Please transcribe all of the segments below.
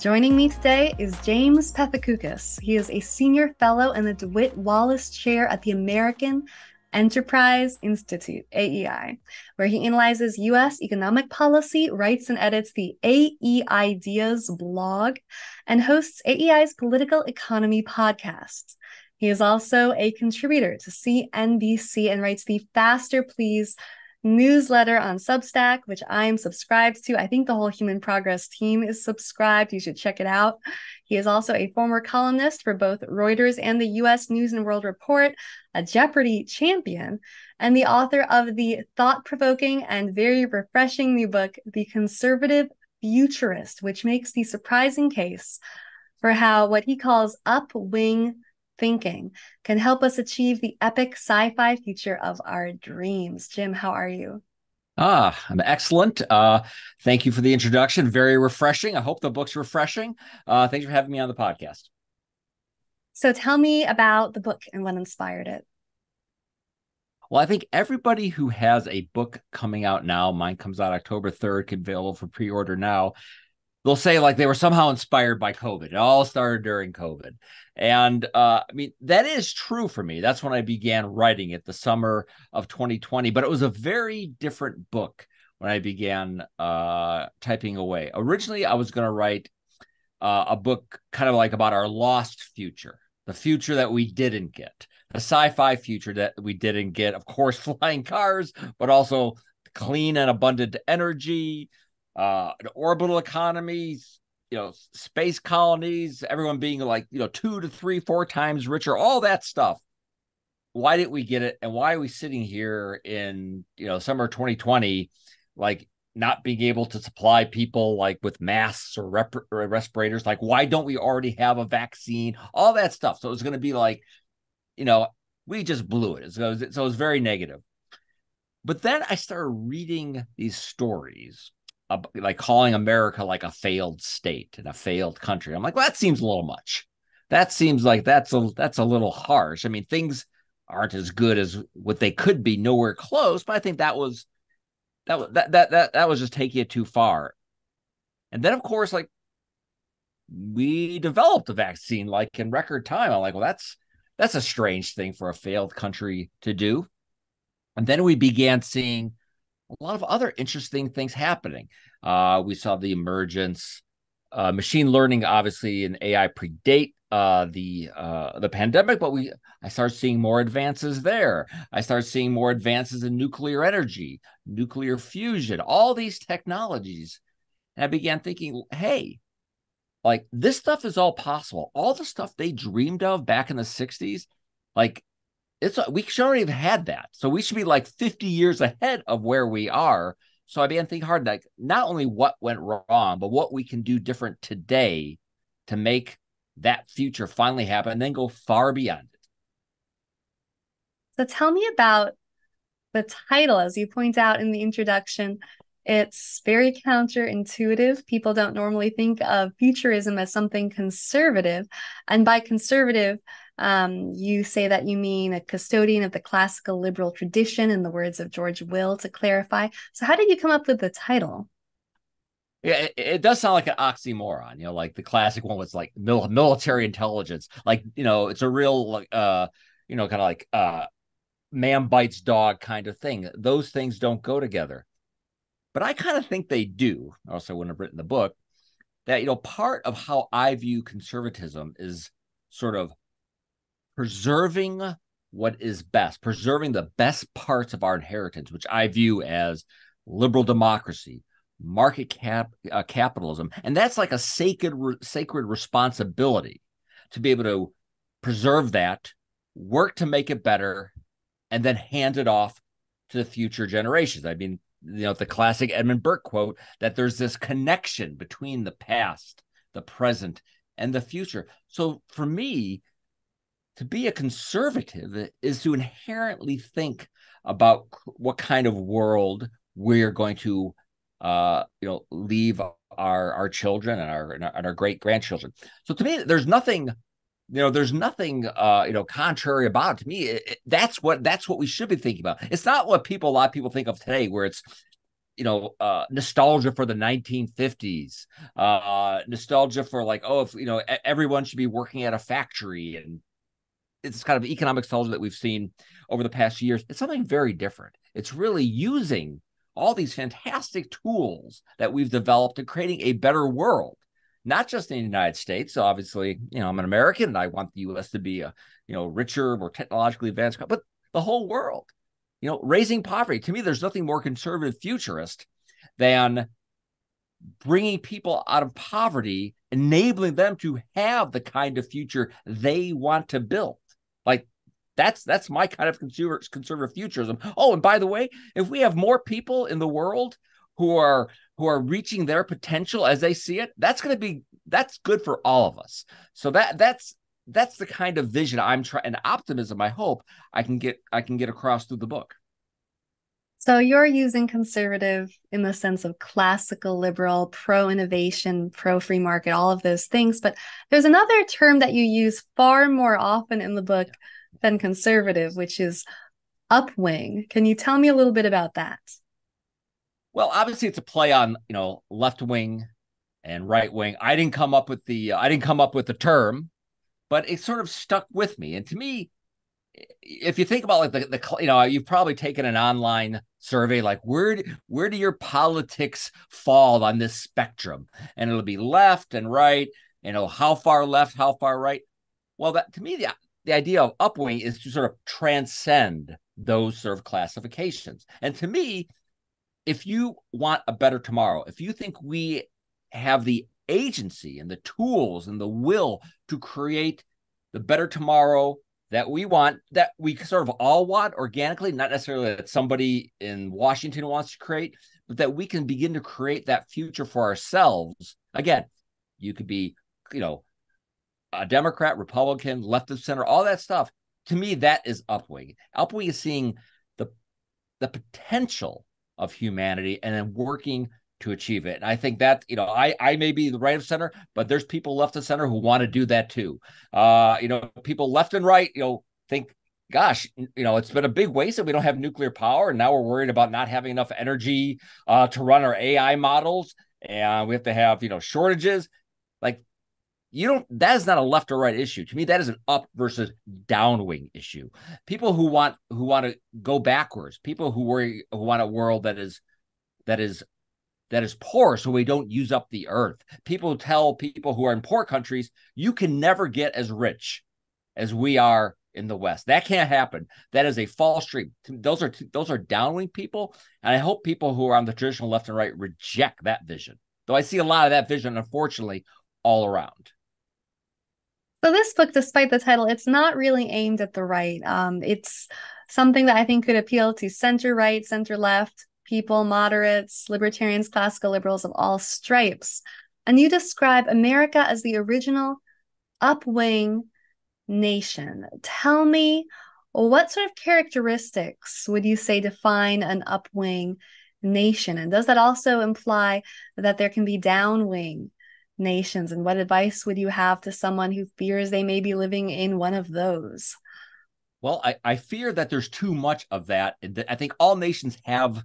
Joining me today is James Pethokoukis. He is a senior fellow in the DeWitt Wallace Chair at the American Enterprise Institute, AEI, where he analyzes U.S. economic policy, writes and edits the AE Ideas blog, and hosts AEI's Political Economy podcast. He is also a contributor to CNBC and writes the Faster Please newsletter on Substack, which I'm subscribed to. I think the whole Human Progress team is subscribed. You should check it out. He is also a former columnist for both Reuters and the U.S. News and World Report, a Jeopardy champion, and the author of the thought-provoking and very refreshing new book, The Conservative Futurist, which makes the surprising case for how what he calls upwing thinking can help us achieve the epic sci-fi future of our dreams. Jim, how are you? I'm excellent. Thank you for the introduction. Very refreshing. I hope the book's refreshing. Thanks for having me on the podcast. So tell me about the book and what inspired it. Well, I think everybody who has a book coming out now, mine comes out October 3rd, available for pre-order now, they'll say like they were somehow inspired by COVID. It all started during COVID. And I mean, that is true for me. That's when I began writing it, the summer of 2020. But it was a very different book when I began typing away. Originally, I was going to write a book kind of like about our lost future, the future that we didn't get, the sci-fi future that we didn't get. Of course, flying cars, but also clean and abundant energy, an orbital economy, you know, space colonies, everyone being like, you know, 2 to 3, 4 times richer, all that stuff. Why didn't we get it? And why are we sitting here in, you know, summer 2020, like not being able to supply people like with masks or respirators? Like, why don't we already have a vaccine? All that stuff. So it was going to be like, you know, we just blew it. So it was very negative. But then I started reading these stories, like calling America like a failed state and a failed country. I'm like, well, that seems a little much. That seems like that's a little harsh. I mean, things aren't as good as what they could be, nowhere close. But I think that was just taking it too far. And then, of course, like we developed a vaccine like in record time. I'm like, well, that's a strange thing for a failed country to do. And then we began seeing a lot of other interesting things happening. We saw the emergence, machine learning, obviously, and AI predate the pandemic, but I started seeing more advances there. I started seeing more advances in nuclear energy, nuclear fusion, all these technologies. And I began thinking, hey, like this stuff is all possible. All the stuff they dreamed of back in the 60s, like, we should already have had that. So we should be like 50 years ahead of where we are. So I began thinking hard, like not only what went wrong, but what we can do different today to make that future finally happen and then go far beyond it. So tell me about the title. As you point out in the introduction, it's very counterintuitive. People don't normally think of futurism as something conservative. And by conservative, you say that you mean a custodian of the classical liberal tradition, in the words of George Will, to clarify. So how did you come up with the title? Yeah, it does sound like an oxymoron, you know, like the classic one was like military intelligence. Like, you know, it's a real, like, you know, kind of like man bites dog kind of thing. Those things don't go together. But I kind of think they do, or else I wouldn't have written the book, that, you know, part of how I view conservatism is sort of preserving what is best, preserving the best parts of our inheritance, which I view as liberal democracy, market capitalism. And that's like a sacred responsibility to be able to preserve that, work to make it better, and then hand it off to the future generations. I mean, you know, the classic Edmund Burke quote that there's this connection between the past, the present, and the future. So for me, to be a conservative is to inherently think about what kind of world we're going to, you know, leave our children and our great grandchildren. So to me, there's nothing, you know, you know, contrary about it. To me, that's what we should be thinking about. It's not what a lot of people think of today, where it's, nostalgia for the 1950s, nostalgia for like, oh, if, you know, everyone should be working at a factory. And it's kind of economic nostalgia that we've seen over the past years. It's something very different. It's really using all these fantastic tools that we've developed in creating a better world, not just in the United States. So obviously, you know, I'm an American and I want the U.S. to be a, you know, richer, more technologically advanced, but the whole world. You know, raising poverty. To me, there's nothing more conservative futurist than bringing people out of poverty, enabling them to have the kind of future they want to build. Like, that's my kind of conservative futurism. Oh, and by the way, if we have more people in the world who are reaching their potential as they see it, that's good for all of us. So that's the kind of vision I'm trying, and optimism I hope I can get across through the book. So you're using conservative in the sense of classical liberal, pro-innovation, pro-free market, all of those things. But there's another term that you use far more often in the book than conservative, which is upwing. Can you tell me a little bit about that? Well, obviously it's a play on, you know, left wing and right wing. I didn't come up with the term, but it sort of stuck with me. And to me, if you think about like the you know, you've probably taken an online survey, like where do your politics fall on this spectrum? And it'll be left and right, you know, how far left, how far right. Well, that to me, the idea of upwing is to sort of transcend those sort of classifications. And to me, if you want a better tomorrow, if you think we have the agency and the tools and the will to create the better tomorrow that we want, that we sort of all want organically, not necessarily that somebody in Washington wants to create, but that we can begin to create that future for ourselves. Again, you could be, you know, a Democrat, Republican, left of center, all that stuff. To me, that is upwing. Upwing is seeing the potential of humanity and then working to achieve it. And I think that, you know, I may be the right of center, but there's people left of center who want to do that too. You know, people left and right, you know, think, gosh, you know, it's been a big waste that we don't have nuclear power. And now we're worried about not having enough energy to run our AI models. And we have to have, you know, shortages. Like, you don't, that is not a left or right issue. To me, that is an up versus downwing issue. People who want to go backwards, people who want a world that is poor so we don't use up the earth. People tell people who are in poor countries, you can never get as rich as we are in the West. That can't happen. That is a false dream. Those are downwing people. And I hope people who are on the traditional left and right reject that vision. Though I see a lot of that vision, unfortunately, all around. So this book, despite the title, it's not really aimed at the right. It's something that I think could appeal to center right, center left, people, moderates, libertarians, classical liberals of all stripes. And you describe America as the original upwing nation. Tell me, what sort of characteristics would you say define an upwing nation? And does that also imply that there can be downwing nations? And what advice would you have to someone who fears they may be living in one of those? Well, I fear that there's too much of that. I think all nations have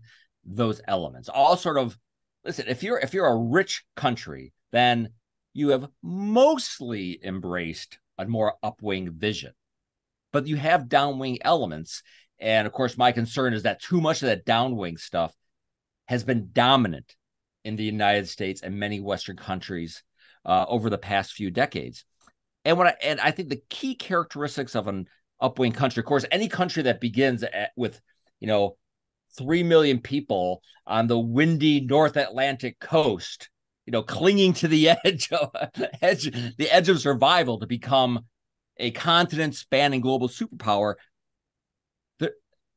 those elements. All sort of, listen, if you're a rich country, then you have mostly embraced a more upwing vision, but you have downwing elements. And of course, my concern is that too much of that downwing stuff has been dominant in the United States and many Western countries over the past few decades. And I think the key characteristics of an upwing country, of course, any country that begins with, you know, 3 million people on the windy North Atlantic coast, you know, clinging to the edge of survival to become a continent-spanning global superpower,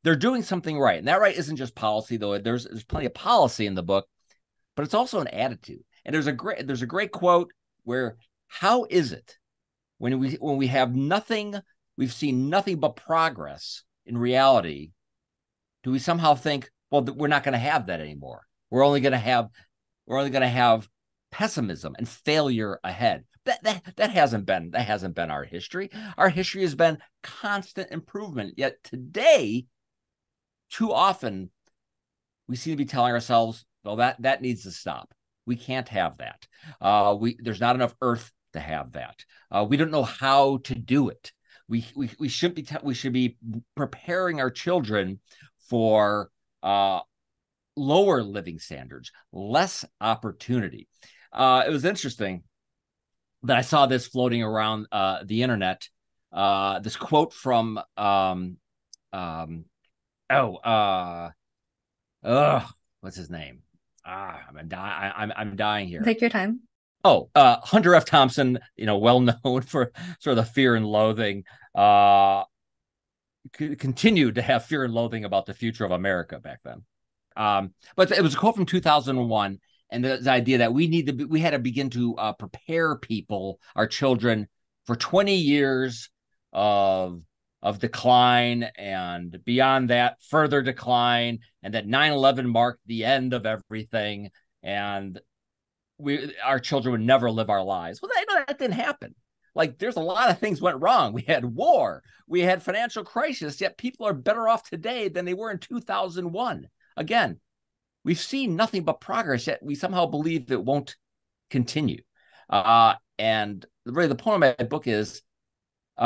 they're doing something right. And that right isn't just policy, though. There's plenty of policy in the book, but it's also an attitude. And there's a great quote where, how is it when we have nothing, we've seen nothing but progress in reality, do we somehow think, well, we're not going to have that anymore. We're only going to have pessimism and failure ahead. That hasn't been our history. Our history has been constant improvement. Yet today, too often, we seem to be telling ourselves, Well, that needs to stop. We can't have that. There's not enough Earth to have that. We don't know how to do it. We should be preparing our children for lower living standards, less opportunity. It was interesting that I saw this floating around the internet. This quote from what's his name? I'm dying here. Take your time. Hunter F. Thompson, well known for sort of the fear and loathing, continued to have fear and loathing about the future of America back then. But it was a quote from 2001, and the idea that we had to begin to prepare people, our children, for 20 years of decline, and beyond that, further decline, and that 9/11 marked the end of everything, and our children would never live our lives. Well, that didn't happen. Like, there's a lot of things went wrong. We had war, we had financial crisis, yet people are better off today than they were in 2001. Again, we've seen nothing but progress, yet we somehow believe it won't continue. And really, the point of my book is,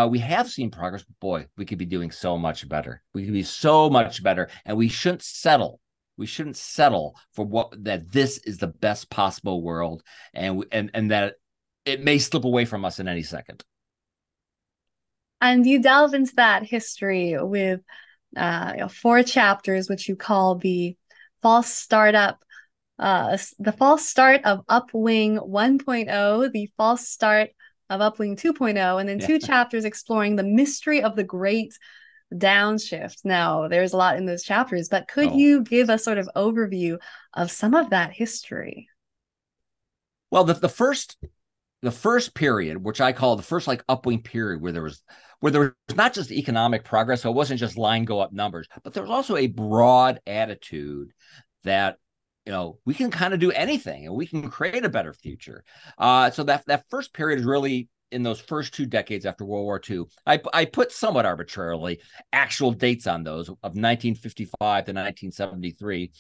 we have seen progress, but boy, we could be doing so much better. We could be so much better, and we shouldn't settle. We shouldn't settle for that this is the best possible world, and that it may slip away from us in any second. And you delve into that history with 4 chapters, which you call the false start of Upwing 1.0, the false start of Upwing 2.0, and then 2 chapters exploring the mystery of the great downshift. Now, there's a lot in those chapters, but could you give a sort of overview of some of that history? Well, the first period, which I call the first Upwing period, where there was not just economic progress, so it wasn't just line go up numbers, but there was also a broad attitude that we can kind of do anything and we can create a better future. So that first period is really in those first 2 decades after World War II. I put somewhat arbitrarily actual dates on those of 1955 to 1973.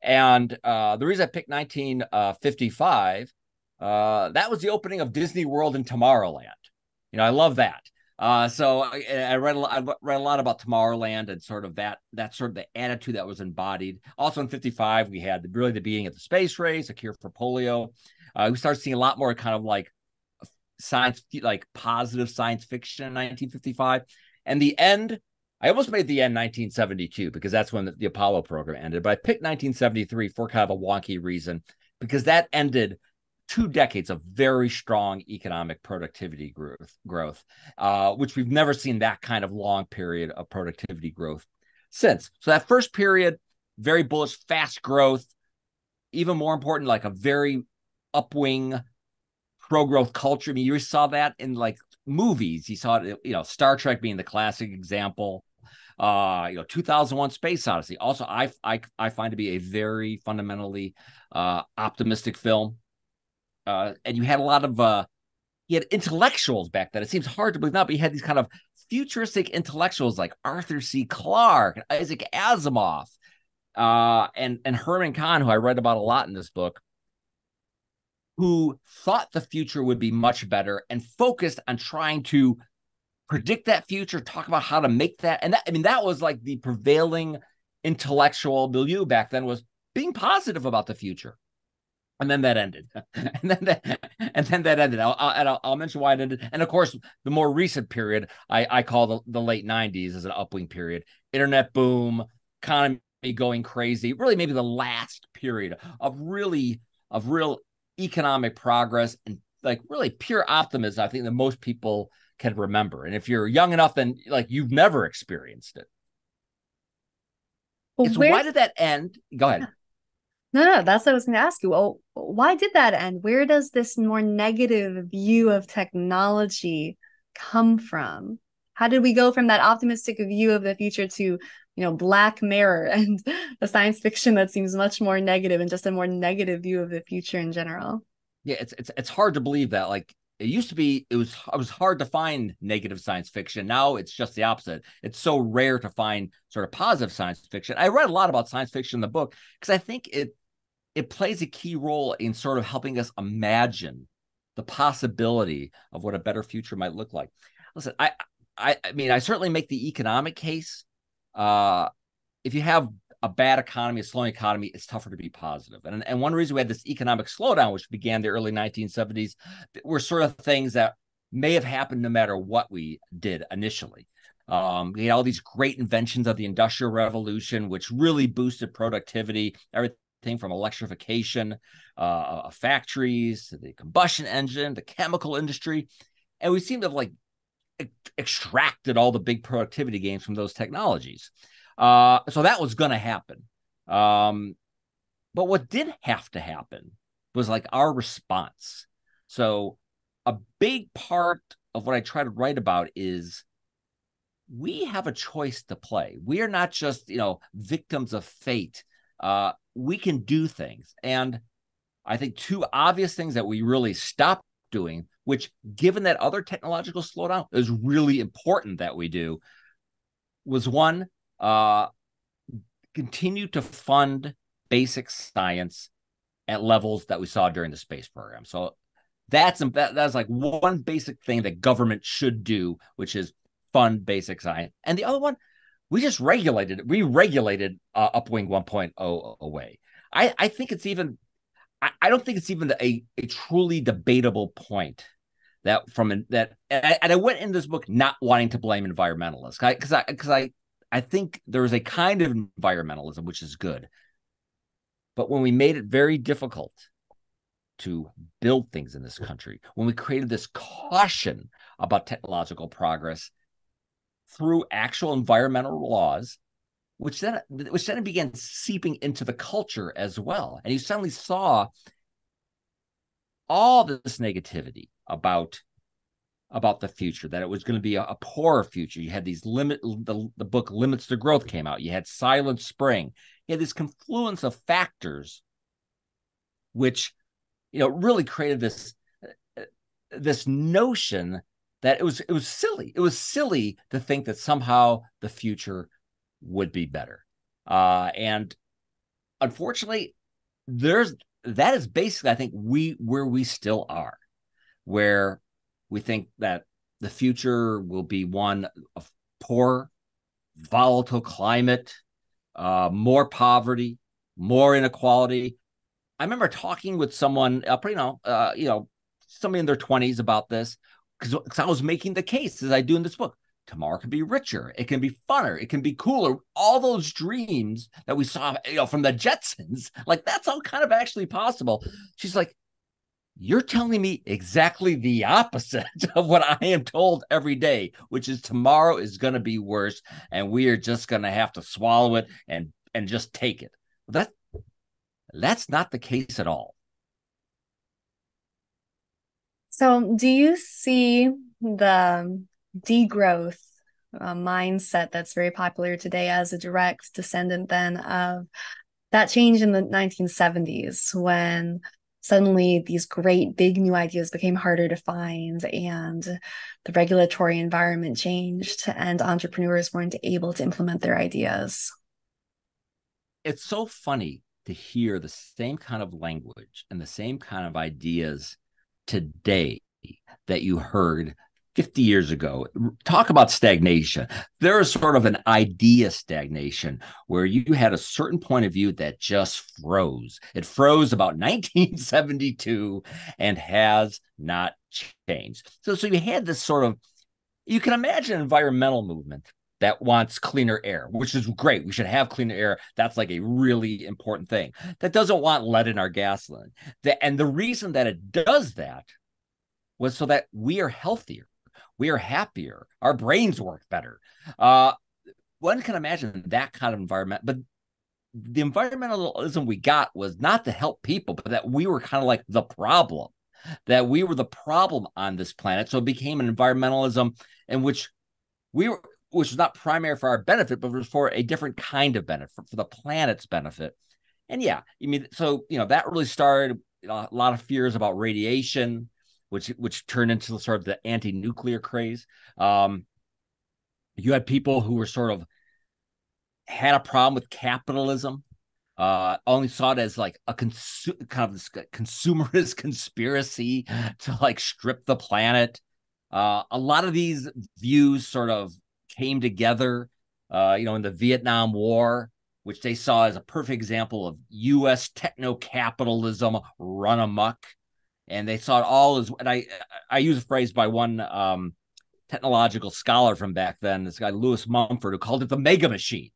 And the reason I picked 1955, that was the opening of Disney World and Tomorrowland. I love that. So I read a lot about Tomorrowland and sort of that sort of the attitude that was embodied. Also in 55, we had really the beginning of the space race, a cure for polio. We started seeing a lot more kind of science, positive science fiction in 1955. And the end, I almost made the end 1972 because that's when the Apollo program ended. But I picked 1973 for kind of a wonky reason, because that ended 2 decades of very strong economic productivity growth, which we've never seen that kind of long period of productivity growth since. So that first period, very bullish, fast growth, even more important, a very upwing pro-growth culture. I mean, you saw that in movies. You saw it, Star Trek being the classic example. 2001 Space Odyssey. Also, I find to be a very fundamentally optimistic film. And you had a lot of you had intellectuals back then. It seems hard to believe now, but you had these kind of futuristic intellectuals like Arthur C. Clarke and Isaac Asimov and Herman Kahn, who I read about a lot in this book, who thought the future would be much better and focused on trying to predict that future, talk about how to make that. And that was the prevailing intellectual milieu back then, was being positive about the future. And then that ended, and then that ended. I'll mention why it ended. And of course, the more recent period I call the late 90s as an upwing period. Internet boom, economy going crazy. Really, maybe the last period of real economic progress and really pure optimism. I think that most people can remember. And if you're young enough, then you've never experienced it. Well, why did that end? Go ahead. Yeah. No, that's what I was going to ask you. Well, why did that end? Where does this more negative view of technology come from? How did we go from that optimistic view of the future to, Black Mirror and the science fiction that seems much more negative, and just a more negative view of the future in general? Yeah, it's hard to believe that. It used to be, it was hard to find negative science fiction. Now it's just the opposite. It's so rare to find sort of positive science fiction. I read a lot about science fiction in the book because I think it it plays a key role in sort of helping us imagine the possibility of what a better future might look like. Listen, I mean, I certainly make the economic case. If you have a bad economy, a slowing economy, it's tougher to be positive. And one reason we had this economic slowdown, which began in the early 1970s, were sort of things that may have happened no matter what we did initially. You know, all these great inventions of the Industrial Revolution, which really boosted productivity, everything from electrification of factories to the combustion engine, the chemical industry. And we seem to have like extracted all the big productivity gains from those technologies. So that was going to happen. But what did have to happen was like our response. So a big part of what I try to write about is we have a choice to play. We are not just, you know, victims of fate. We can do things. And I think two obvious things that we really stopped doing, which given that other technological slowdown is really important that we do, was one, continue to fund basic science at levels that we saw during the space program. So that's like one basic thing that government should do, which is fund basic science. And the other one, we just regulated it. We regulated Upwing 1.0 away. I think it's even, I don't think it's even a truly debatable point that from that. And I went in this book not wanting to blame environmentalists because I think there is a kind of environmentalism which is good. But when we made it very difficult to build things in this country, when we created this caution about technological progress through actual environmental laws, which then began seeping into the culture as well. And you suddenly saw all this negativity about the future, that it was going to be a poorer future. You had these the book Limits to Growth came out. You had Silent Spring. You had this confluence of factors which, you know, really created this notion that it was silly. It was silly to think that somehow the future would be better. And unfortunately, that is basically, I think, where we still are, where we think that the future will be one of poor, volatile climate, more poverty, more inequality. I remember talking with someone, somebody in their 20s about this, because I was making the case, as I do in this book. Tomorrow can be richer. It can be funner. It can be cooler. All those dreams that we saw, you know, from the Jetsons, like that's all kind of actually possible. She's like, "You're telling me exactly the opposite of what I am told every day, which is tomorrow is going to be worse, and we are just going to have to swallow it and just take it." That's not the case at all. So do you see the degrowth mindset that's very popular today as a direct descendant then of that change in the 1970s when suddenly these great big new ideas became harder to find and the regulatory environment changed and entrepreneurs weren't able to implement their ideas? It's so funny to hear the same kind of language and the same kind of ideas today that you heard 50 years ago. Talk about stagnation. There is sort of an idea stagnation where you had a certain point of view that just froze. It froze about 1972 and has not changed. So you had this sort of, you can imagine an environmental movement that wants cleaner air, which is great. We should have cleaner air. That's like a really important thing. That doesn't want lead in our gasoline. And the reason that it does that was so that we are healthier. We are happier. Our brains work better. One can imagine that kind of environment, but the environmentalism we got was not to help people, but that we were kind of like the problem, that we were the problem on this planet. So it became an environmentalism in which which was not primary for our benefit, but was for a different kind of benefit, for the planet's benefit. And yeah, I mean, so, you know, that really started a lot of fears about radiation, which turned into sort of the anti-nuclear craze. You had people who were sort of had a problem with capitalism, only saw it as like a consumerist conspiracy to like strip the planet. A lot of these views sort of came together, you know, in the Vietnam War, which they saw as a perfect example of U.S. techno-capitalism run amok. And they saw it all as, and I use a phrase by one technological scholar from back then, this guy Lewis Mumford, who called it the mega machine,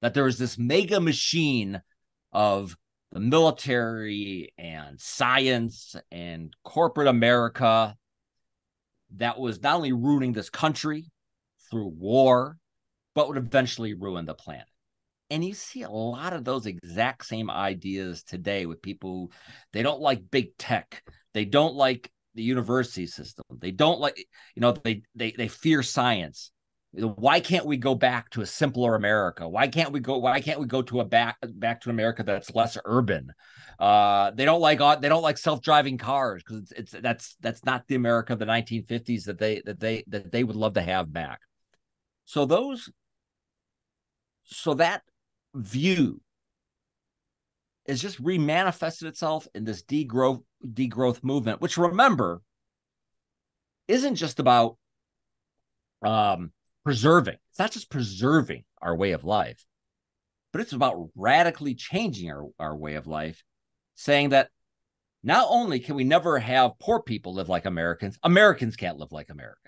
that there was this mega machine of the military and science and corporate America that was not only ruining this country through war, but would eventually ruin the planet. And you see a lot of those exact same ideas today with people who, they don't like big tech. They don't like the university system. They don't like, you know, they fear science. Why can't we go back to a simpler America? Why can't we go to a back to an America that's less urban? They don't like self-driving cars because that's not the America of the 1950s that they would love to have back. So that view has just remanifested itself in this degrowth movement, which, remember, isn't just about preserving. It's not just preserving our way of life, but it's about radically changing our way of life, saying that not only can we never have poor people live like Americans, Americans can't live like Americans,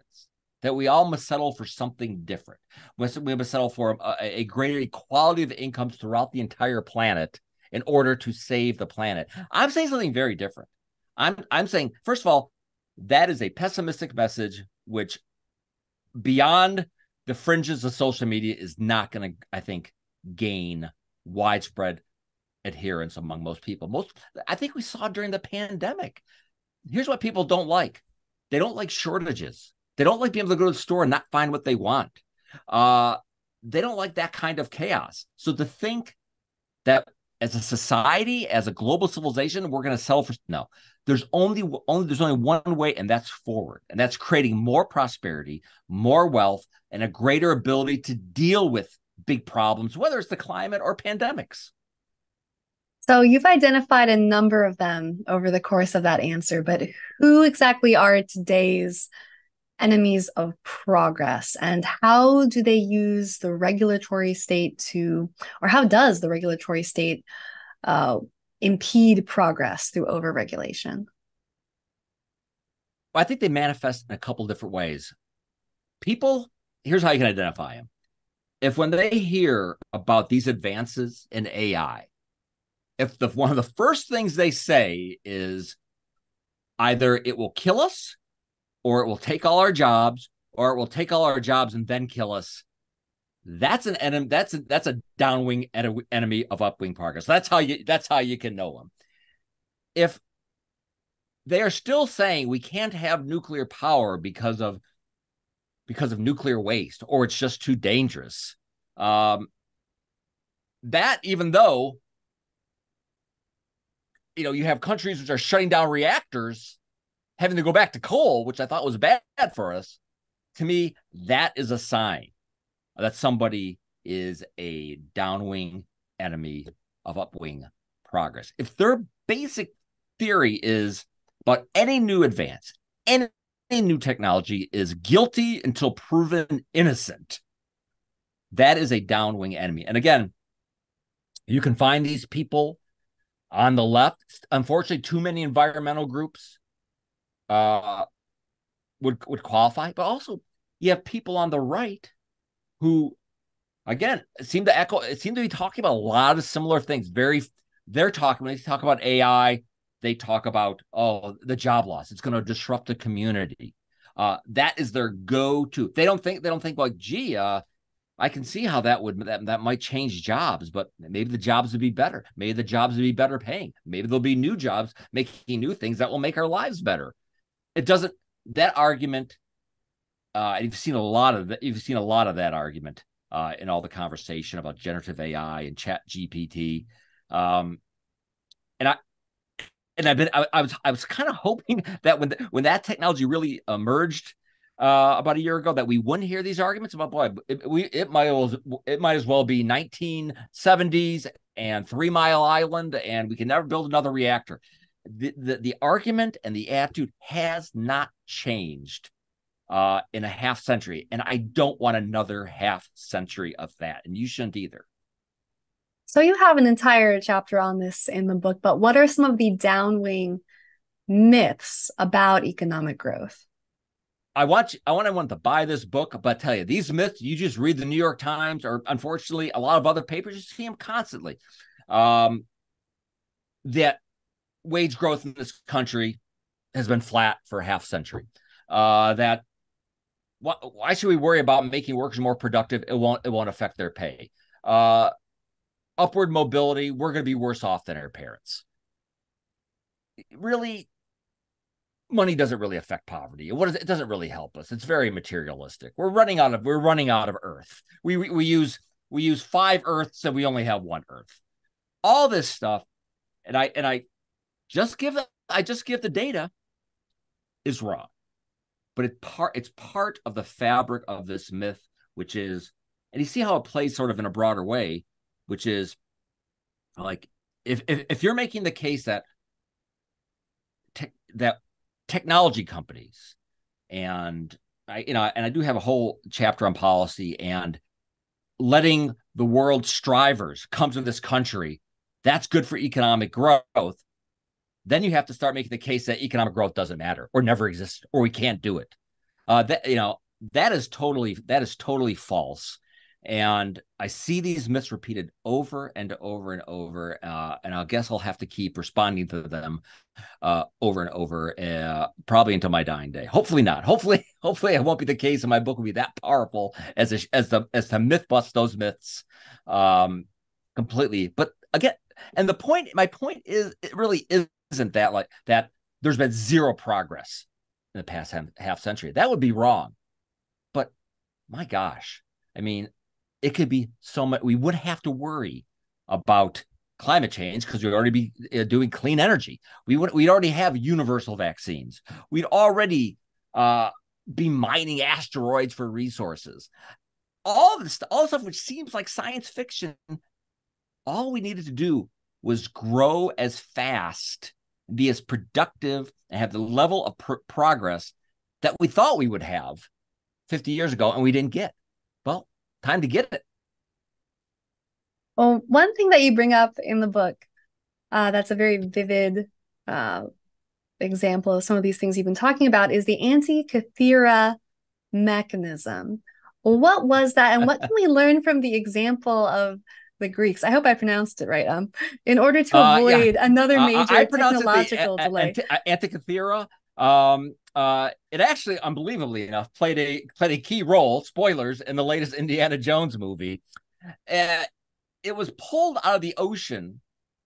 that we all must settle for something different. We must settle for a greater equality of incomes throughout the entire planet in order to save the planet. I'm saying something very different. I'm saying, first of all, that is a pessimistic message, which beyond the fringes of social media is not going to, I think, gain widespread adherence among most people. I think we saw during the pandemic. Here's what people don't like. They don't like shortages. They don't like being able to go to the store and not find what they want. They don't like that kind of chaos. So to think that as a society, as a global civilization, we're going to settle for no. There's only one way, and that's forward. And that's creating more prosperity, more wealth, and a greater ability to deal with big problems, whether it's the climate or pandemics. So you've identified a number of them over the course of that answer, but who exactly are today's enemies of progress, and how do they use the regulatory state to, or how does the regulatory state impede progress through overregulation? Well, I think they manifest in a couple different ways. People, here's how you can identify them. If when they hear about these advances in AI, if one of the first things they say is either it will kill us, or it will take all our jobs, or it will take all our jobs and then kill us, that's an enemy. That's a downwing enemy of upwing progress. That's how you can know them. If they are still saying we can't have nuclear power because of nuclear waste, or it's just too dangerous, that, even though, you know, you have countries which are shutting down reactors, having to go back to coal, which I thought was bad for us, to me, that is a sign that somebody is a downwing enemy of upwing progress. If their basic theory is about any new advance, any new technology is guilty until proven innocent, that is a downwing enemy. And again, you can find these people on the left. Unfortunately, too many environmental groups would qualify, but also you have people on the right who, again, seem to be talking about a lot of similar things. When they talk about AI, they talk about, oh, the job loss, it's going to disrupt the community. That is their go-to. They don't think like, gee, I can see how that might change jobs, but maybe the jobs would be better. Maybe the jobs would be better paying. Maybe there'll be new jobs making new things that will make our lives better. It doesn't. That argument, you've seen a lot of that argument in all the conversation about generative AI and ChatGPT, and I was kind of hoping that when that technology really emerged about a year ago, that we wouldn't hear these arguments about, boy, it might as well be 1970s and 3 Mile Island, and we can never build another reactor. The argument and the attitude has not changed in a half century, and I don't want another half century of that, and you shouldn't either. So you have an entire chapter on this in the book, but what are some of the downwing myths about economic growth? I want everyone to buy this book, but I tell you, these myths, you just read the New York Times or unfortunately a lot of other papers, you see them constantly. That wage growth in this country has been flat for a half century. That why should we worry about making workers more productive? It won't affect their pay. Upward mobility, we're going to be worse off than our parents. Really, money doesn't really affect poverty. It doesn't really help us. It's very materialistic. We're running out of Earth. We use five Earths and we only have one Earth. All this stuff, and I just give the data is wrong. But it's part of the fabric of this myth, which is, and you see how it plays sort of in a broader way, which is like if you're making the case that technology companies, and I do have a whole chapter on policy and letting the world's strivers come to this country, that's good for economic growth. Then you have to start making the case that economic growth doesn't matter or never exists or we can't do it. That is totally false. And I see these myths repeated over and over and over. And I guess I'll have to keep responding to them over and over, probably until my dying day. Hopefully not. Hopefully it won't be the case, and my book will be that powerful as to myth bust those myths completely. But again, and my point is, it really isn't that like that there's been zero progress in the past half century. That would be wrong. But my gosh, I mean, it could be so much. We would have to worry about climate change because we'd already be doing clean energy. We'd already have universal vaccines. We'd already be mining asteroids for resources. All this stuff which seems like science fiction, all we needed to do was grow as fast, be as productive, and have the level of progress that we thought we would have 50 years ago, and we didn't get. Well, time to get it. Well, one thing that you bring up in the book that's a very vivid example of some of these things you've been talking about is the Antikythera mechanism. Well, what was that, and what can we learn from the example of the Greeks? I hope I pronounced it right. In order to avoid another major technological delay. Antikythera. It actually, unbelievably enough, played a key role, spoilers, in the latest Indiana Jones movie. It was pulled out of the ocean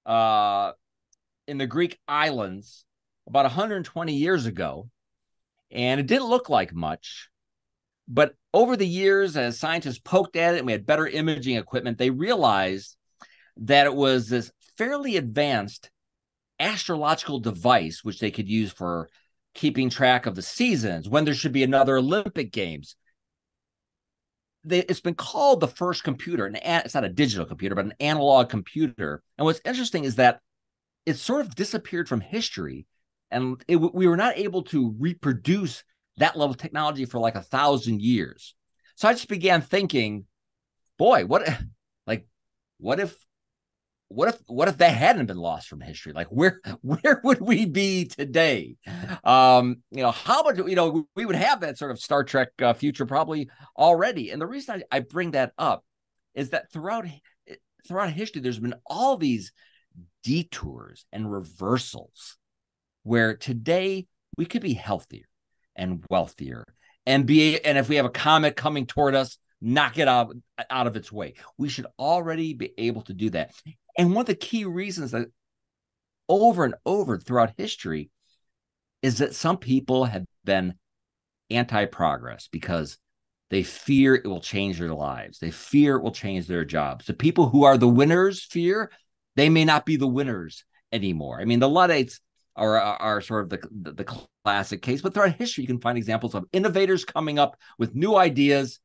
in the Greek islands about 120 years ago, and it didn't look like much. But over the years, as scientists poked at it and we had better imaging equipment, they realized that it was this fairly advanced astrological device which they could use for keeping track of the seasons, when there should be another Olympic Games. It's been called the first computer, and it's not a digital computer, but an analog computer. And what's interesting is that it sort of disappeared from history, and we were not able to reproduce that level of technology for like 1,000 years. So I just began thinking, boy, what if that hadn't been lost from history? Like, where would we be today? How much, we would have that sort of Star Trek future probably already. And the reason I bring that up is that throughout history, there's been all these detours and reversals where today we could be healthier and wealthier and if we have a comet coming toward us, knock it out of its way. We should already be able to do that. And one of the key reasons that over and over throughout history is that some people have been anti-progress because they fear it will change their lives. They fear it will change their jobs. The people who are the winners fear they may not be the winners anymore. I mean, the Luddites are sort of the classic case, but throughout history, you can find examples of innovators coming up with new ideas,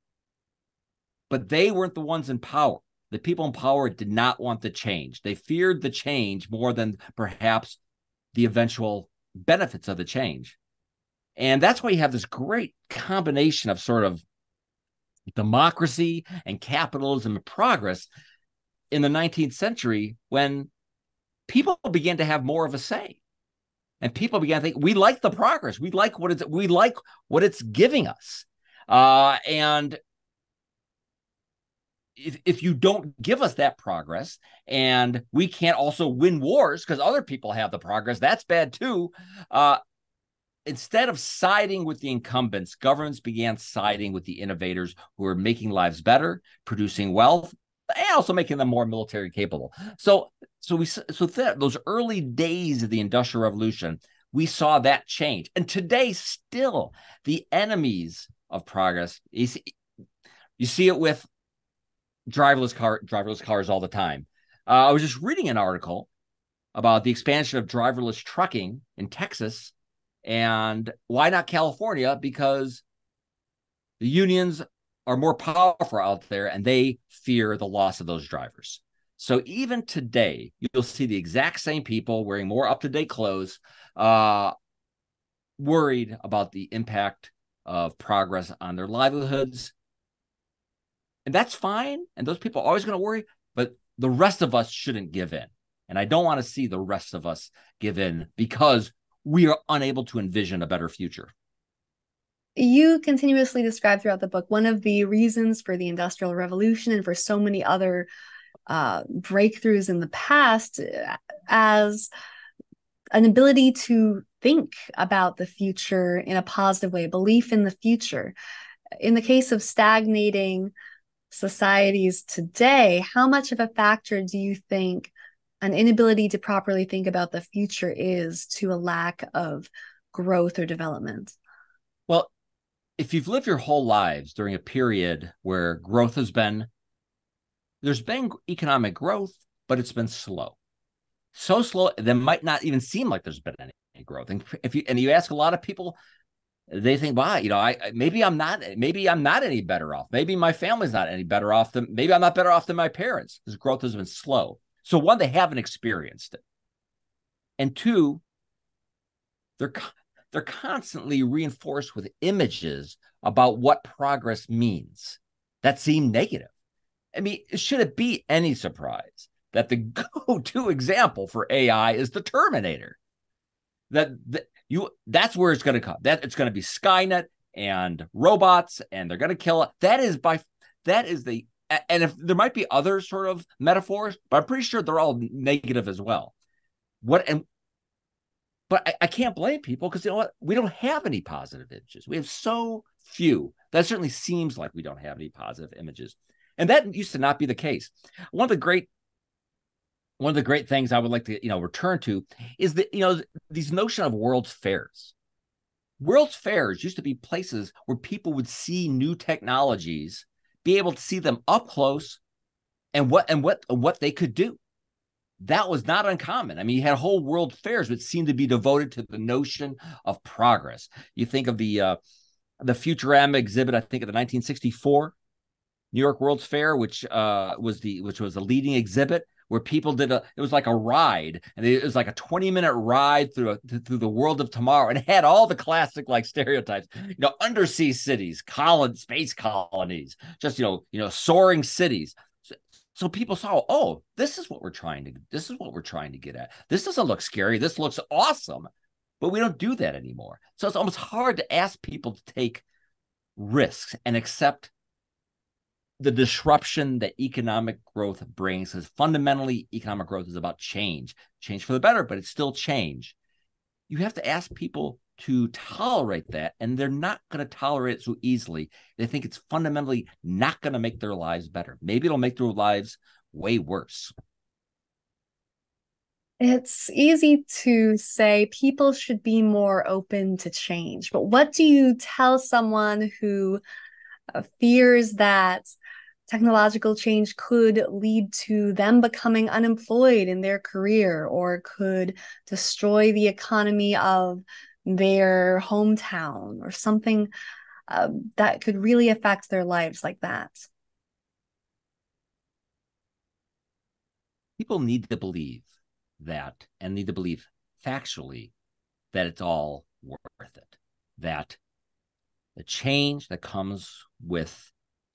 but they weren't the ones in power. The people in power did not want the change. They feared the change more than perhaps the eventual benefits of the change. And that's why you have this great combination of sort of democracy and capitalism and progress in the 19th century, when people began to have more of a say. And people began to think, we like the progress. We like what it's giving us. And if you don't give us that progress, and we can't also win wars because other people have the progress, that's bad too. Instead of siding with the incumbents, governments began siding with the innovators who are making lives better, producing wealth, and also making them more military capable. So those early days of the Industrial Revolution, we saw that change. And today, still, the enemies of progress, you see it with driverless cars all the time. I was just reading an article about the expansion of driverless trucking in Texas, and why not California? Because the unions are more powerful out there, and they fear the loss of those drivers. So even today, you'll see the exact same people wearing more up-to-date clothes, worried about the impact of progress on their livelihoods. And that's fine, and those people are always going to worry, but the rest of us shouldn't give in. And I don't want to see the rest of us give in because we are unable to envision a better future. You continuously describe throughout the book one of the reasons for the Industrial Revolution and for so many other breakthroughs in the past as an ability to think about the future in a positive way, belief in the future. In the case of stagnating societies today, how much of a factor do you think an inability to properly think about the future is to a lack of growth or development? Well, if you've lived your whole lives during a period where growth has been, there's been economic growth, but it's been slow. So slow, that might not even seem like there's been any growth. And if you ask a lot of people, they think, wow, maybe I'm not any better off. Maybe my family's not any better off than, maybe I'm not better off than my parents, because growth has been slow. So one, they haven't experienced it. And two, they're constantly reinforced with images about what progress means that seem negative. I mean, should it be any surprise that the go-to example for AI is the Terminator? That's where it's going to come. That it's going to be Skynet and robots, and they're going to kill it. And if there might be other sort of metaphors, but I'm pretty sure they're all negative as well. But I can't blame people, because you know what? We don't have any positive images. We have so few. That certainly seems like we don't have any positive images. And that used to not be the case. One of the great things I would like to, return to is that, these notion of world's fairs. World's fairs used to be places where people would see new technologies, be able to see them up close, and what they could do. That was not uncommon. I mean, you had whole world fairs which seemed to be devoted to the notion of progress. You think of the Futurama exhibit, I think, of the 1964 New York World's Fair, which was the leading exhibit, where people it was like a ride, and it was like a 20-minute ride through the world of tomorrow, and it had all the classic stereotypes, undersea cities, space colonies, just soaring cities. So people saw, oh, this is what we're trying to get at. This doesn't look scary. This looks awesome, but we don't do that anymore. So it's almost hard to ask people to take risks and accept the disruption that economic growth brings, because fundamentally economic growth is about change for the better, but it's still change. You have to ask people to tolerate that, and they're not going to tolerate it so easily. They think it's fundamentally not going to make their lives better. Maybe it'll make their lives way worse. It's easy to say people should be more open to change, but what do you tell someone who fears that technological change could lead to them becoming unemployed in their career, or could destroy the economy of their hometown, or something that could really affect their lives like that? people need to believe that, and need to believe factually, that it's all worth it, that the change that comes with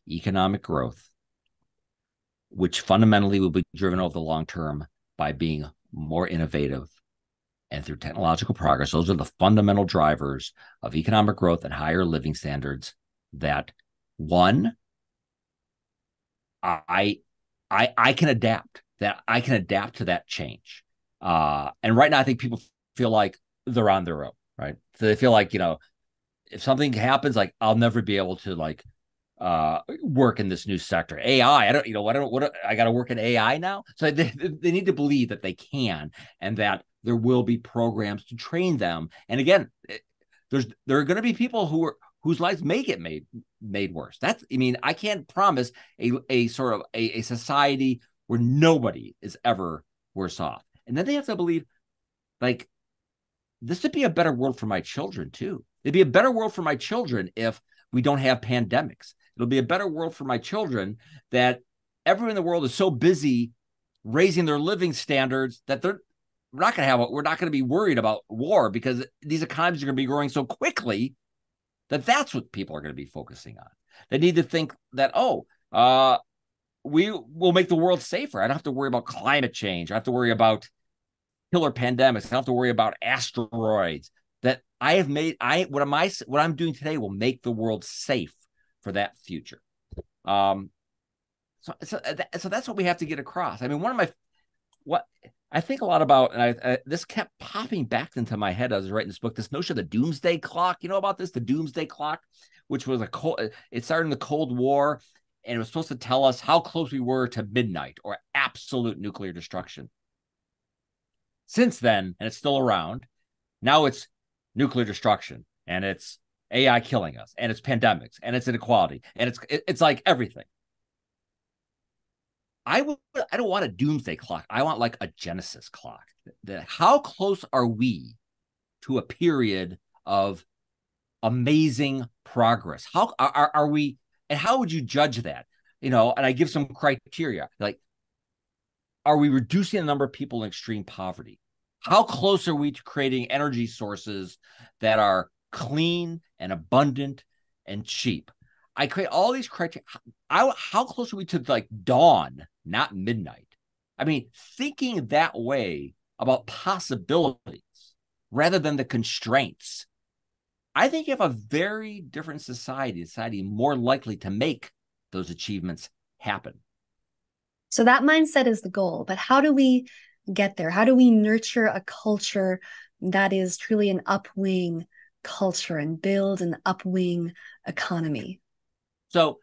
economic growth, which fundamentally will be driven over the long term by being more innovative and through technological progress. Those are the fundamental drivers of economic growth and higher living standards that, one, I can adapt, that I can adapt to that change. And right now, I think people feel like they're on their own, right? So they feel like, you know, if something happens, like I'll never be able to like work in this new sector. AI, I don't, you know, what I got to work in AI now. So they need to believe that they can, and that there will be programs to train them. And again, there are going to be people who are, whose lives may get made worse. That's, I mean, I can't promise a sort of a society where nobody is ever worse off. And then they have to believe, like, this would be a better world for my children too. It'd be a better world for my children if we don't have pandemics. It'll be a better world for my children that everyone in the world is so busy raising their living standards that we're not going to be worried about war, because these economies are going to be growing so quickly that that's what people are going to be focusing on. They need to think that, we will make the world safer. I don't have to worry about climate change. I don't have to worry about killer pandemics. I don't have to worry about asteroids. That I have made, what I'm doing today will make the world safe for that future. So that's what we have to get across. I mean, what I think a lot about, and this kept popping back into my head as I was writing this book, this notion of the doomsday clock. You know about this, the doomsday clock, which was it started in the Cold War, and it was supposed to tell us how close we were to midnight or absolute nuclear destruction. Since then, and it's still around, now it's nuclear destruction, and it's AI killing us, and it's pandemics, and it's inequality, and it's like everything. I don't want a doomsday clock. I want like a Genesis clock. How close are we to a period of amazing progress? How are we, and how would you judge that? You know, and I give some criteria, like, are we reducing the number of people in extreme poverty? How close are we to creating energy sources that are clean and abundant and cheap? I create all these criteria. How close are we to like dawn, not midnight? I mean, thinking that way about possibilities rather than the constraints, I think you have a very different society more likely to make those achievements happen. So that mindset is the goal, but how do we get there? How do we nurture a culture that is truly an upwing culture and build an upwing economy? So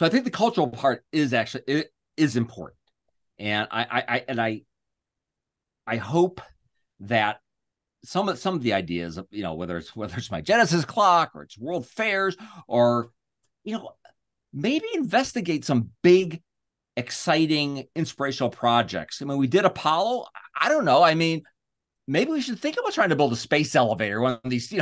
I think the cultural part is actually, it is important, and I hope that some of the ideas of, you know, whether it's my Genesis clock or it's world fairs, or, you know, maybe investigate some big, exciting, inspirational projects. I mean, we did Apollo. I don't know. I mean, maybe we should think about trying to build a space elevator, one of these,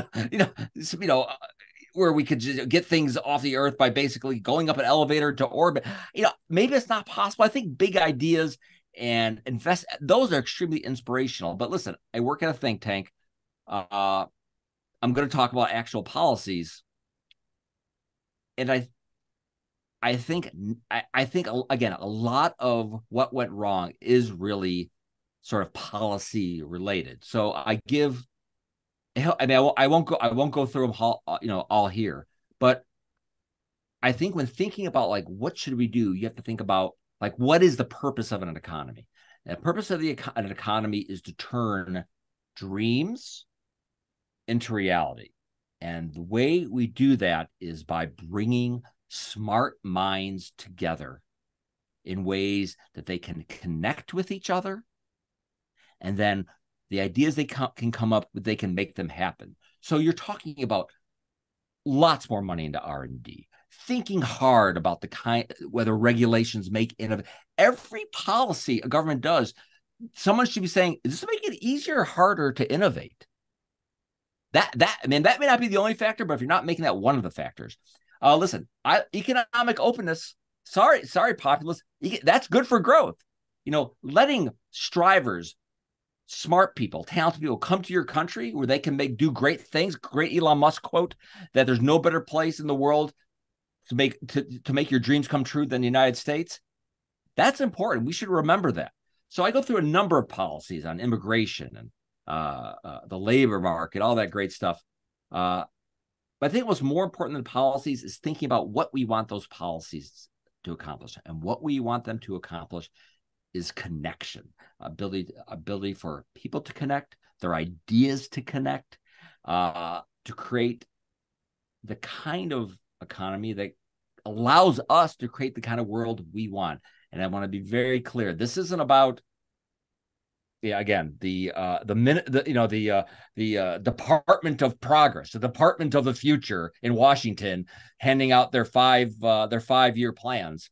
where we could just get things off the Earth by basically going up an elevator to orbit. You know, maybe it's not possible. I think big ideas and invest, those are extremely inspirational. But listen, I work at a think tank. I'm going to talk about actual policies, and I think again, a lot of what went wrong is really sort of policy related. So I won't go through them all, you know, all here, but I think when thinking about like, what should we do? You have to think about like, what is the purpose of an economy? And the purpose of an economy is to turn dreams into reality. And the way we do that is by bringing smart minds together in ways that they can connect with each other, and then the ideas they can come up with, they can make them happen. So you're talking about lots more money into R&D, thinking hard about the kind, whether regulations make innovative. Every policy a government does, someone should be saying, is this making it easier or harder to innovate? That may not be the only factor, but if you're not making that one of the factors. Listen, economic openness, sorry, populace, that's good for growth. you know, letting strivers, smart people, talented people come to your country where they can do great things. Great Elon Musk quote that there's no better place in the world to make your dreams come true than the United States. That's important. We should remember that. So I go through a number of policies on immigration and the labor market, all that great stuff. But I think what's more important than policies is thinking about what we want those policies to accomplish. And what we want them to accomplish is connection, ability for people to connect, their ideas to connect, to create the kind of economy that allows us to create the kind of world we want. And I want to be very clear: this isn't about, the Department of Progress, the Department of the Future in Washington, handing out their 5-year plans.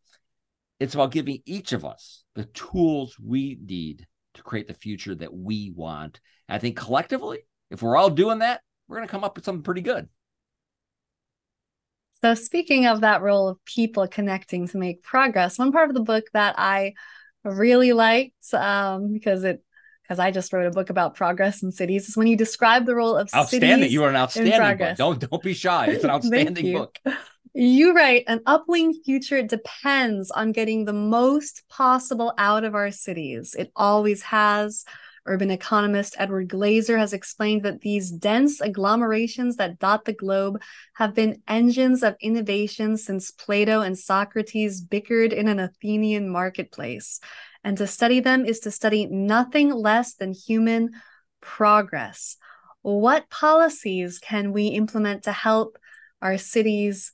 It's about giving each of us the tools we need to create the future that we want. And I think collectively, if we're all doing that, we're going to come up with something pretty good. So speaking of that role of people connecting to make progress, one part of the book that I really liked because I just wrote a book about progress in cities is when you describe the role of cities. You are an outstanding book. Don't be shy. It's an outstanding book. You write, an upwing future depends on getting the most possible out of our cities. It always has. Urban economist Edward Glazer has explained that these dense agglomerations that dot the globe have been engines of innovation since Plato and Socrates bickered in an Athenian marketplace. And to study them is to study nothing less than human progress. What policies can we implement to help our cities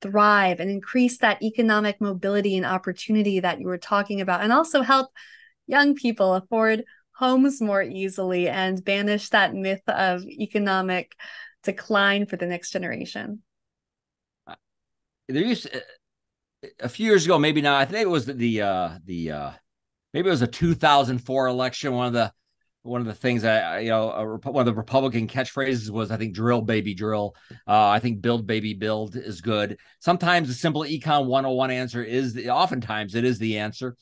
thrive and increase that economic mobility and opportunity that you were talking about, and also help young people afford homes more easily and banish that myth of economic decline for the next generation? There used to, a few years ago, maybe now, I think it was maybe it was a 2004 election. One of the things one of the Republican catchphrases was, I think, drill, baby, drill. I think build, baby, build is good. Sometimes the simple econ 101 answer oftentimes it is the answer.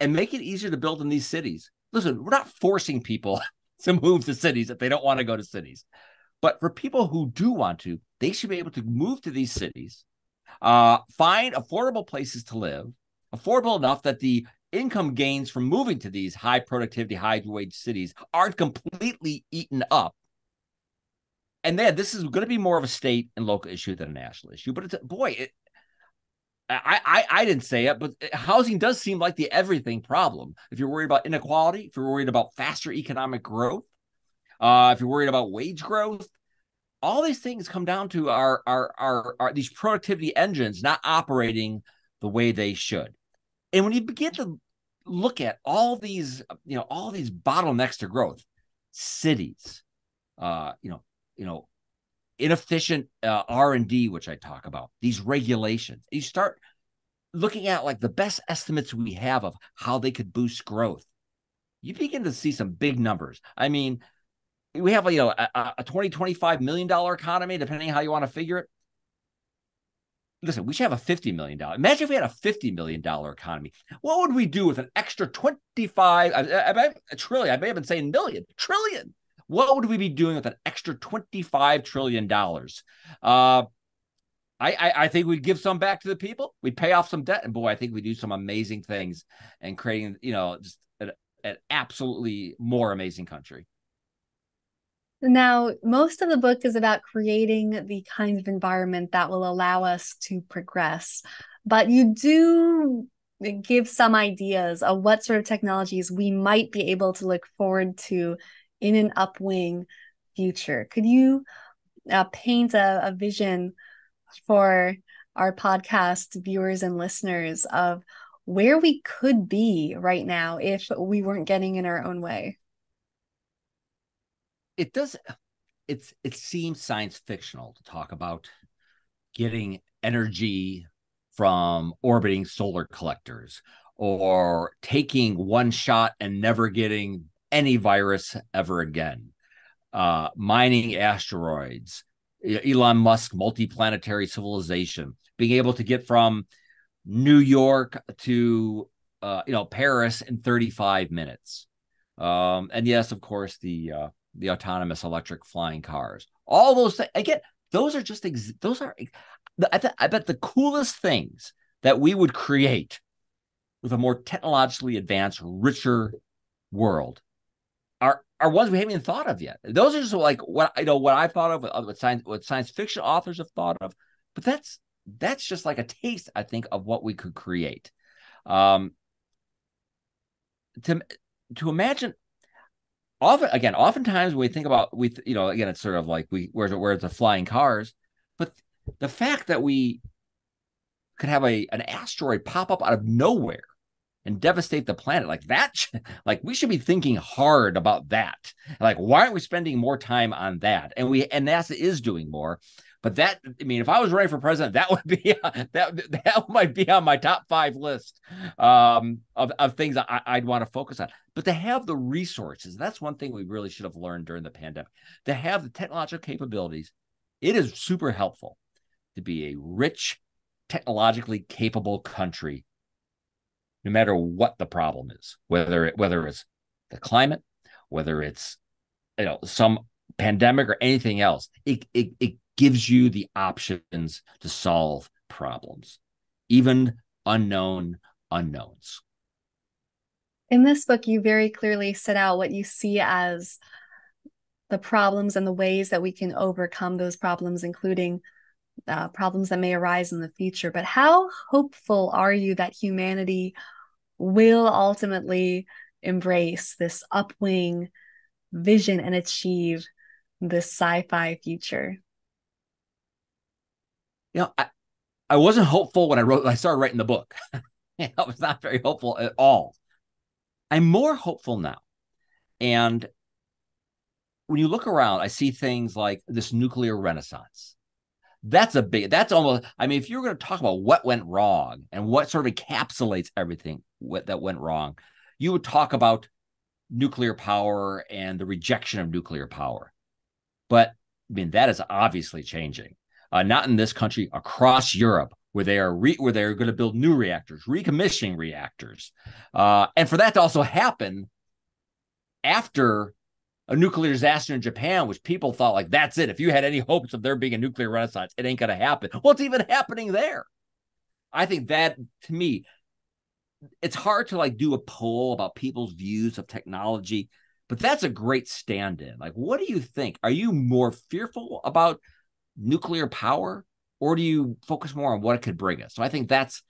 And make it easier to build in these cities. Listen, we're not forcing people to move to cities if they don't want to go to cities. But for people who do want to, they should be able to move to these cities, find affordable places to live, affordable enough that the income gains from moving to these high productivity, high wage cities aren't completely eaten up. And then this is going to be more of a state and local issue than a national issue. But I didn't say it, but housing does seem like the everything problem. If you're worried about inequality, if you're worried about faster economic growth, if you're worried about wage growth, all these things come down to our these productivity engines not operating the way they should. And when you begin to look at all these bottlenecks to growth, cities, inefficient R&D, which I talk about, these regulations. You start looking at the best estimates we have of how they could boost growth. You begin to see some big numbers. I mean, we have a $25 million economy, depending on how you want to figure it. Listen, we should have a $50 million. Imagine if we had a $50 million economy. What would we do with an extra 25, a trillion? I may have been saying million, trillion. What would we be doing with an extra $25 trillion? I think we'd give some back to the people. We'd pay off some debt. And boy, I think we do some amazing things and creating, just an absolutely more amazing country. Now, most of the book is about creating the kind of environment that will allow us to progress. But you do give some ideas of what sort of technologies we might be able to look forward to in an upwing future. Could you paint a vision for our podcast viewers and listeners of where we could be right now if we weren't getting in our own way? It seems science fictional to talk about getting energy from orbiting solar collectors or taking one shot and never getting any virus ever again, mining asteroids, Elon Musk, multi-planetary civilization, being able to get from New York to Paris in 35 minutes. And yes, of course, the autonomous electric flying cars, all those things. Again, those are just, I bet the coolest things that we would create with a more technologically advanced, richer world are ones we haven't even thought of yet. Those are just like what I thought of, what science fiction authors have thought of, but that's just like a taste, I think, of what we could create. To imagine, oftentimes we think about, it's sort of like where's the flying cars, but the fact that we could have an asteroid pop up out of nowhere and devastate the planet like that, like we should be thinking hard about that. Like, why aren't we spending more time on that? And NASA is doing more, but that, I mean, if I was running for president, that would be that might be on my top 5 list of things I'd want to focus on. But to have the resources, that's one thing we really should have learned during the pandemic. To have the technological capabilities, it is super helpful to be a rich, technologically capable country, no matter what the problem is, whether it's the climate, whether it's some pandemic or anything else. It gives you the options to solve problems, even unknown unknowns. In this book, you very clearly set out what you see as the problems and the ways that we can overcome those problems, including problems that may arise in the future. But how hopeful are you that humanity will ultimately embrace this upwing vision and achieve this sci-fi future? I wasn't hopeful when I started writing the book. I was not very hopeful at all. I'm more hopeful now. And when you look around, I see things like this nuclear renaissance. That's almost, I mean, if you're going to talk about what went wrong and what sort of encapsulates everything that went wrong, you would talk about nuclear power and the rejection of nuclear power. But I mean, that is obviously changing. Not in this country, across Europe, where they are going to build new reactors, recommissioning reactors. And for that to also happen after a nuclear disaster in Japan, which people thought like, that's it. If you had any hopes of there being a nuclear renaissance, it ain't going to happen. Well, it's even happening there. I think that, to me, it's hard to like do a poll about people's views of technology, but that's a great stand-in. Like, what do you think? Are you more fearful about nuclear power, or do you focus more on what it could bring us? So I think that's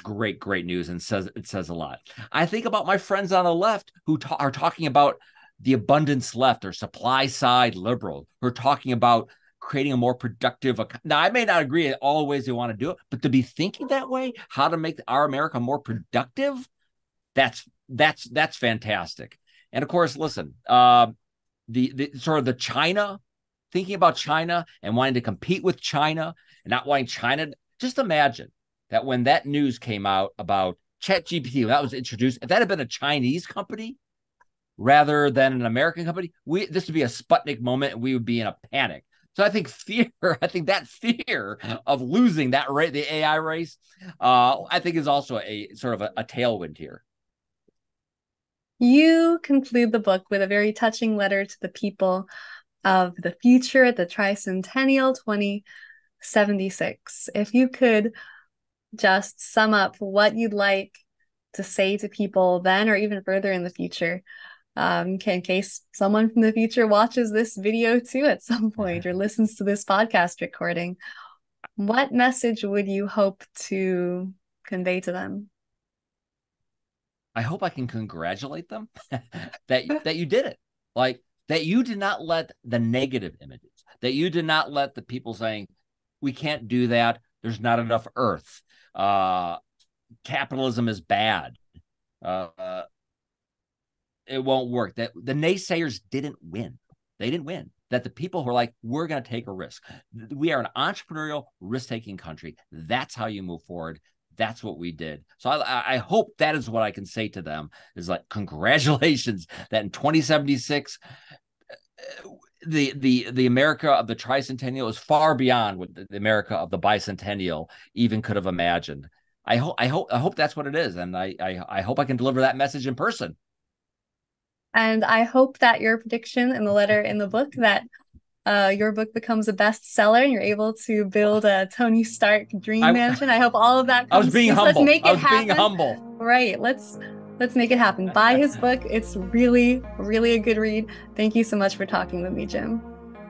great news, and it says a lot. I think about my friends on the left who are talking about the abundance left, or supply side liberal, who are talking about creating a more productive economy. Now, I may not agree at all the ways they want to do it, but to be thinking that way, how to make our America more productive, that's fantastic. And of course, listen, the sort of the China, thinking about China and wanting to compete with China and not wanting China. Just imagine that when that news came out about ChatGPT, when that was introduced, if that had been a Chinese company rather than an American company, this would be a Sputnik moment, and we would be in a panic. So I think that fear of losing that race, the AI race, I think is also a sort of a tailwind here. You conclude the book with a very touching letter to the people of the future at the tricentennial 2076. If you could just sum up what you'd like to say to people then, or even further in the future, in case someone from the future watches this video too at some point or listens to this podcast recording, what message would you hope to convey to them? I hope I can congratulate them that you did it. Like, that you did not let the negative images, that you did not let the people saying, we can't do that, there's not enough earth, capitalism is bad, it won't work. That the naysayers didn't win. They didn't win. That the people who are like, we're going to take a risk. We are an entrepreneurial, risk-taking country. That's how you move forward. That's what we did. So I hope that is what I can say to them, is like, congratulations that in 2076, the America of the tricentennial is far beyond what the America of the bicentennial even could have imagined. I hope that's what it is, and I hope I can deliver that message in person. And I hope that your prediction in the letter in the book that your book becomes a bestseller and you're able to build a Tony Stark dream mansion. I hope all of that comes. I was being humble. Let's make it happen. Right. Let's make it happen. Buy his book. It's really, really a good read. Thank you so much for talking with me, Jim.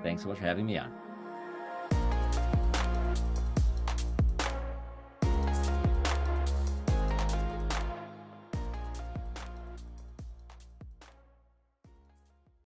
Thanks so much for having me on.